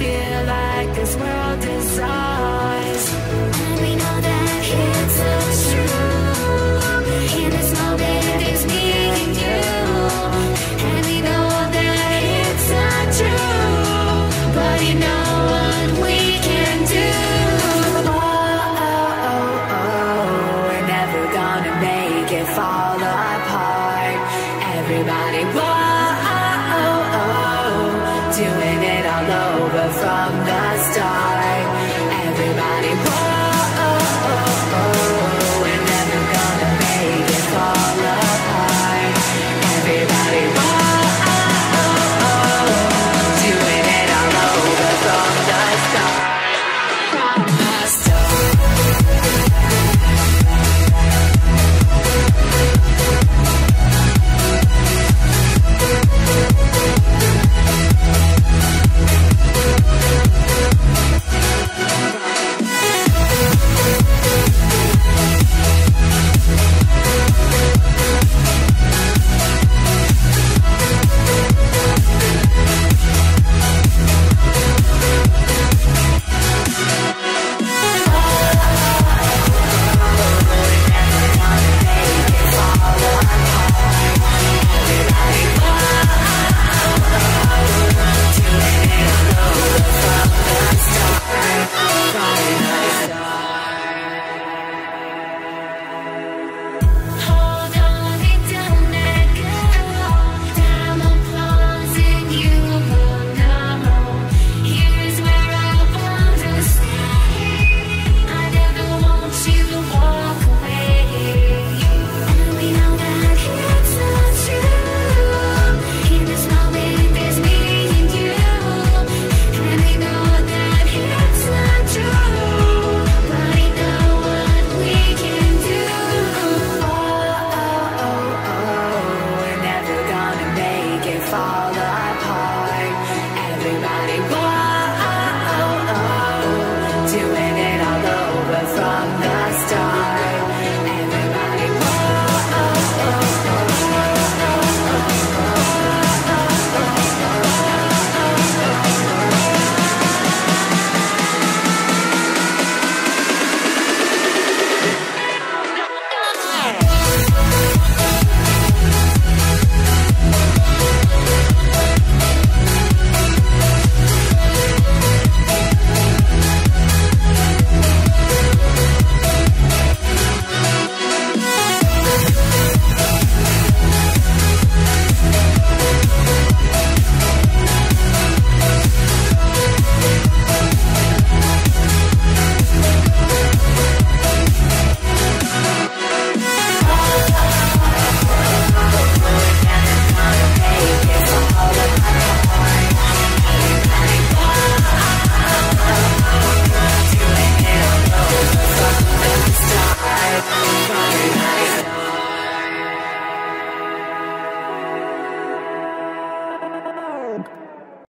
feel like this world is ours.